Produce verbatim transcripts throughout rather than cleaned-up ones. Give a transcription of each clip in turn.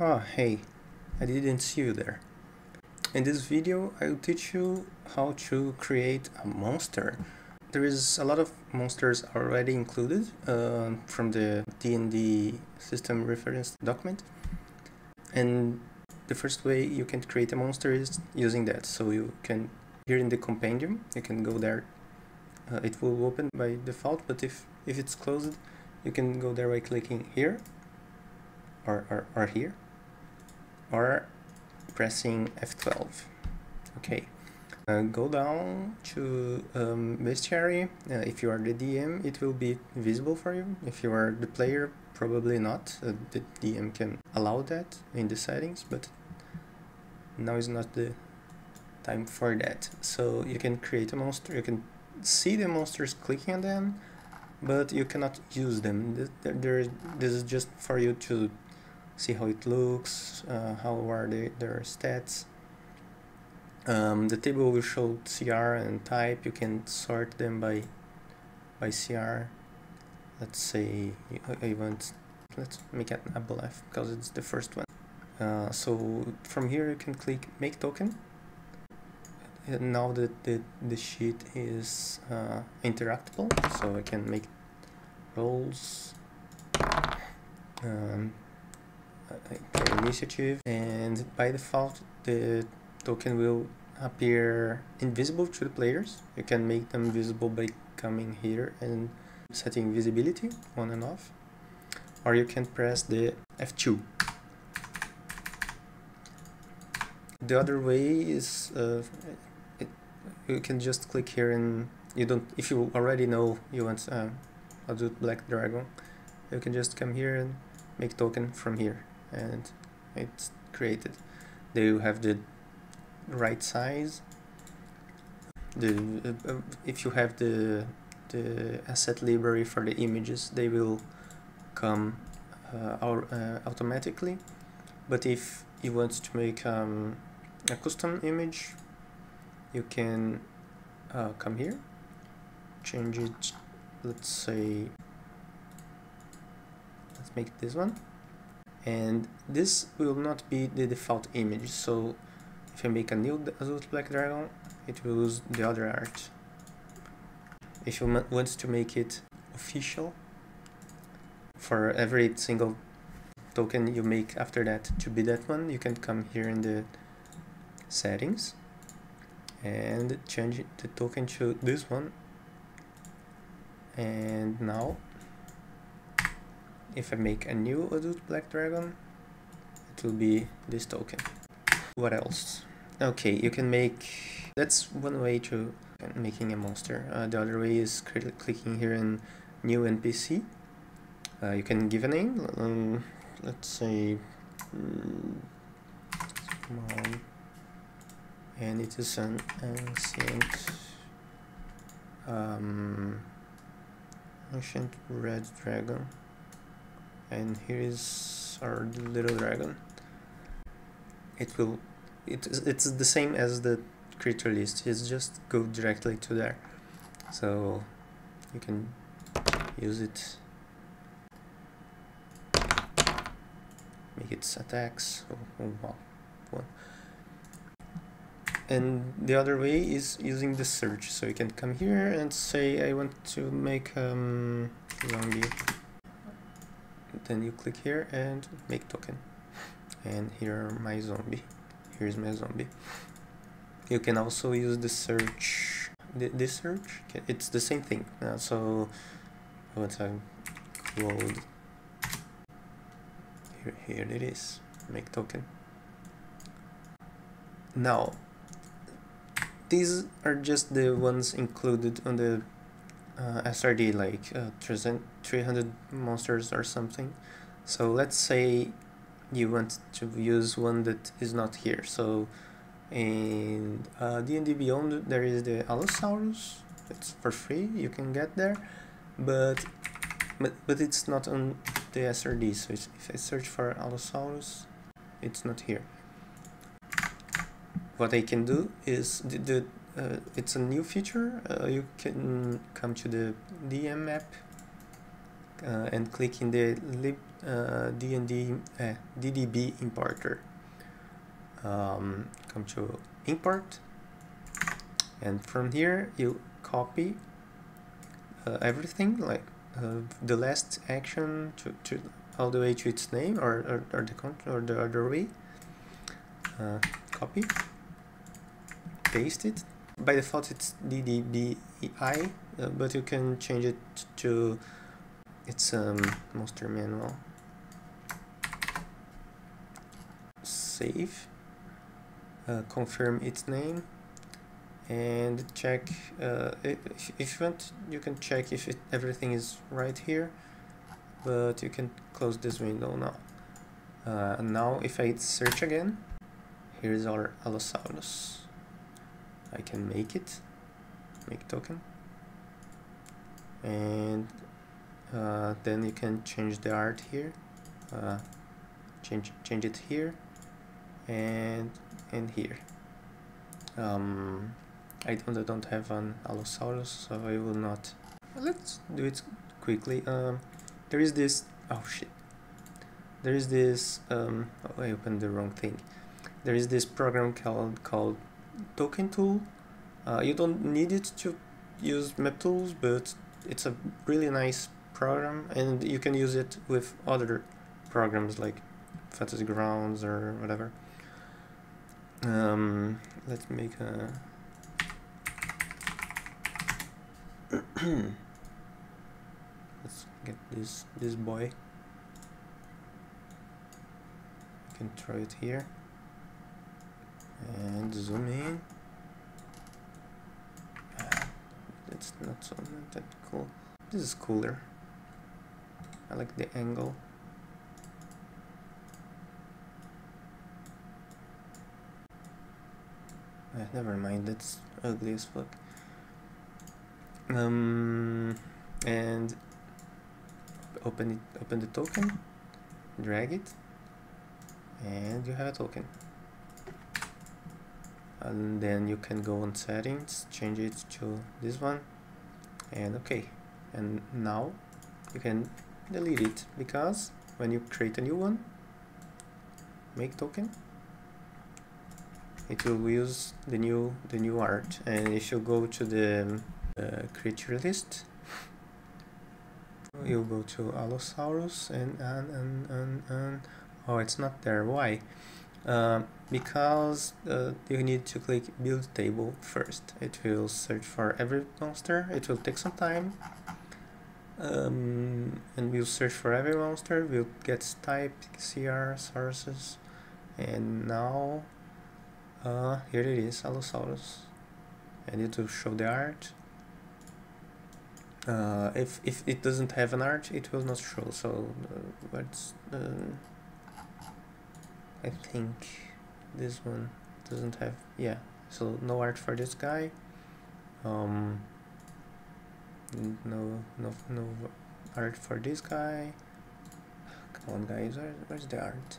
Ah, hey, I didn't see you there. In this video I will teach you how to create a monster. There is a lot of monsters already included uh, from the D and D System Reference document, and the first way you can create a monster is using that. So you can, here in the compendium, you can go there. Uh, it will open by default, but if, if it's closed, you can go there by clicking here, or, or, or here, or pressing F twelve. Okay, uh, go down to um, Bestiary. Uh, if you are the D M, it will be visible for you. If you are the player, probably not. Uh, the D M can allow that in the settings, but now is not the time for that. So you can create a monster, you can see the monsters clicking on them, but you cannot use them. There, this is just for you to see how it looks, uh, how are they, their stats. Um, the table will show C R and type. You can sort them by by C R. Let's say I want, let's make an Aboleth because it's the first one. Uh, so from here you can click Make Token. And now that the, the sheet is uh, interactable, so I can make rolls, um, initiative, and by default the token will appear invisible to the players. You can make them visible by coming here and setting visibility on and off, or you can press the F two. The other way is uh, it, you can just click here, and you don't, if you already know you want uh, Azul Black Dragon, you can just come here and make token from here, and it's created. They will have the right size. The uh, if you have the the asset library for the images, they will come uh, our, uh, automatically. But if you want to make um, a custom image, you can uh, come here, change it. Let's say, let's make this one, and this will not be the default image. So if I make a new Azul Black Dragon, it will use the other art. If you want to make it official for every single token you make after that to be that one, you can come here in the settings and change the token to this one. And now if I make a new Adult Black Dragon, it will be this token. What else? Okay, you can make, that's one way to making a monster. Uh, the other way is clicking here in new N P C. Uh, you can give a name. Um, let's say um, and it is an ancient um, ancient red dragon, and here is our little dragon. It will, it is, it's the same as the creature list, it's just go directly to there, so you can use it, make its attacks. Oh, oh, wow. And the other way is using the search, so you can come here and say I want to make um zombie, then you click here and make token, and here are my zombie, here's my zombie. You can also use the search, the, this search, it's the same thing. Uh, so I want to load, here, here it is, make token. Now these are just the ones included on the uh, S R D, like uh, three hundred monsters or something. So let's say you want to use one that is not here. So in uh, D and D Beyond there is the Allosaurus, it's for free, you can get there, but but, but it's not on the S R D. So it's, if I search for Allosaurus, it's not here. What I can do is the, the uh, it's a new feature. Uh, you can come to the D M map uh, and click in the lib uh, D and D eh, D D B importer. Um, come to import, and from here you copy uh, everything, like uh, the last action to, to all the way to its name, or or, or the con or the other way. Uh, copy, paste it. By default it's D D B I, uh, but you can change it to its um, monster manual. Save, uh, confirm its name, and check uh, if, if you want you can check if it, everything is right here, but you can close this window now. Uh, now if I search again, here's our Allosaurus. I can make it, make token, and uh, then you can change the art here, uh, change change it here, and and here. Um, I don't I don't have an Allosaurus, so I will not. Let's do it quickly. Um, there is this. Oh shit! There is this. Um, oh, I opened the wrong thing. There is this program called called. Token Tool. Uh, you don't need it to use Map Tools, but it's a really nice program, and you can use it with other programs like Fantasy Grounds or whatever. Um, let's make a let's get this this boy. You can try it here. And zoom in. Ah, that's not so not that cool. This is cooler. I like the angle. Ah, never mind. That's ugly as fuck. Um, and open it. Open the token. Drag it, and you have a token. And then you can go on settings, change it to this one, and okay. And now you can delete it, because when you create a new one, make token, it will use the new the new art. And if you go to the uh, creature list, you go to Allosaurus and and and and, and oh, it's not there. Why? Uh, because uh, you need to click build table first. It will search for every monster. It will take some time, um, and we'll search for every monster. We'll get type, C R, sources, and now uh, here it is, Allosaurus, and it will show the art. Uh, if if it doesn't have an art, it will not show. So uh, what's the uh, I think this one doesn't have, yeah, so no art for this guy. Um, no, no, no art for this guy. Come on, guys, where, where's the art?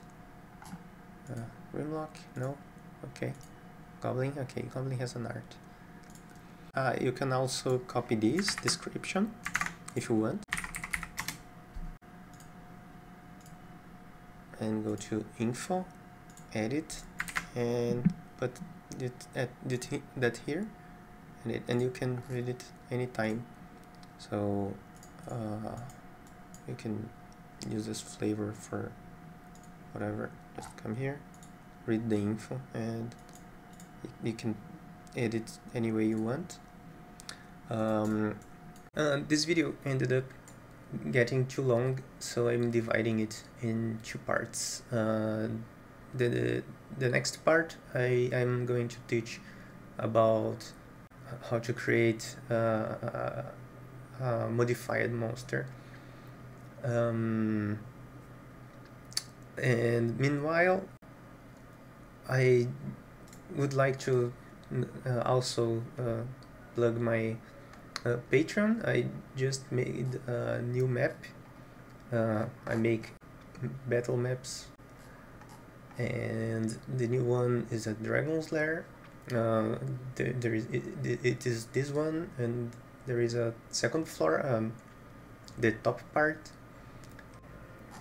Uh, Rimlock? No? Okay. Goblin? Okay, Goblin has an art. Uh, you can also copy this description if you want, and go to info, edit, and put it at that here, and it, and you can read it anytime. So uh, you can use this flavor for whatever. Just come here, read the info, and you can edit any way you want. Um, uh, this video ended up getting too long, so I'm dividing it in two parts. Uh, the, the the next part I I'm going to teach about how to create uh, a, a modified monster. Um, and meanwhile, I would like to uh, also uh, plug my Uh, Patreon. I just made a new map. Uh, I make battle maps, and the new one is a Dragon's Lair. Uh, there, there is it, it is this one, and there is a second floor, um, the top part.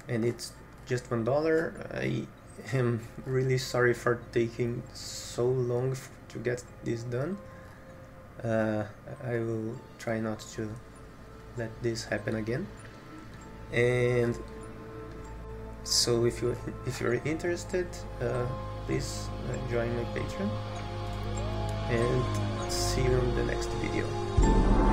and it's just one dollar. I am really sorry for taking so long f to get this done. Uh, I will try not to let this happen again. And so, if you if you're interested, uh, please uh, join my Patreon. And see you in the next video.